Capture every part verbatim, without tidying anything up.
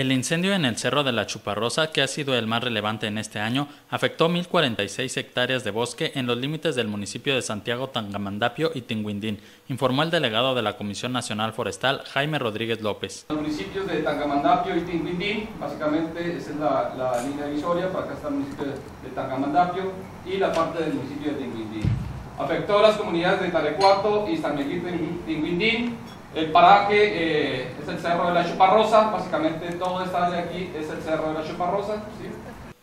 El incendio en el Cerro de la Chuparrosa, que ha sido el más relevante en este año, afectó mil cuarenta y seis hectáreas de bosque en los límites del municipio de Santiago Tangamandapio y Tinguindín, informó el delegado de la Comisión Nacional Forestal, Jaime Rodríguez López. Los municipios de Tangamandapio y Tinguindín, básicamente esa es la, la línea divisoria, para acá está el municipio de Tangamandapio y la parte del municipio de Tinguindín. Afectó a las comunidades de Tarecuato y San Miguelito y Tinguindín. El paraje eh, es el Cerro de la Chuparrosa, básicamente toda esta área aquí es el Cerro de la Chuparrosa, ¿sí?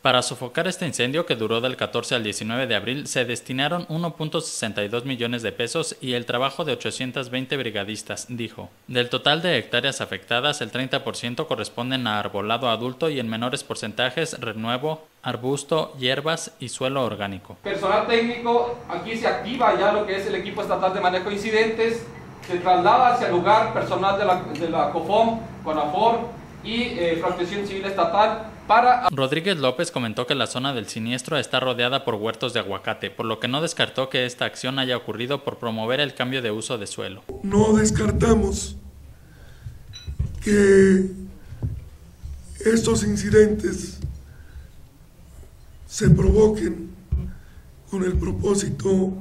Para sofocar este incendio, que duró del catorce al diecinueve de abril, se destinaron uno punto sesenta y dos millones de pesos y el trabajo de ochocientos veinte brigadistas, dijo. Del total de hectáreas afectadas, el treinta por ciento corresponden a arbolado adulto y en menores porcentajes renuevo, arbusto, hierbas y suelo orgánico. Personal técnico, aquí se activa ya lo que es el equipo estatal de manejo de incidentes. Se traslada hacia el lugar personal de la, de la COFOM, CONAFOR y eh, Protección Civil Estatal para... Rodríguez López comentó que la zona del siniestro está rodeada por huertos de aguacate, por lo que no descartó que esta acción haya ocurrido por promover el cambio de uso de suelo. No descartamos que estos incidentes se provoquen con el propósito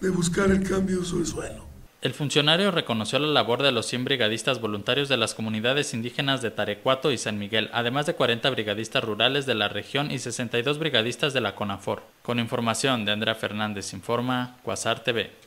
de buscar el cambio de uso de suelo. El funcionario reconoció la labor de los cien brigadistas voluntarios de las comunidades indígenas de Tarecuato y San Miguel, además de cuarenta brigadistas rurales de la región y sesenta y dos brigadistas de la CONAFOR. Con información de Andrea Fernández, informa Cuasar T V.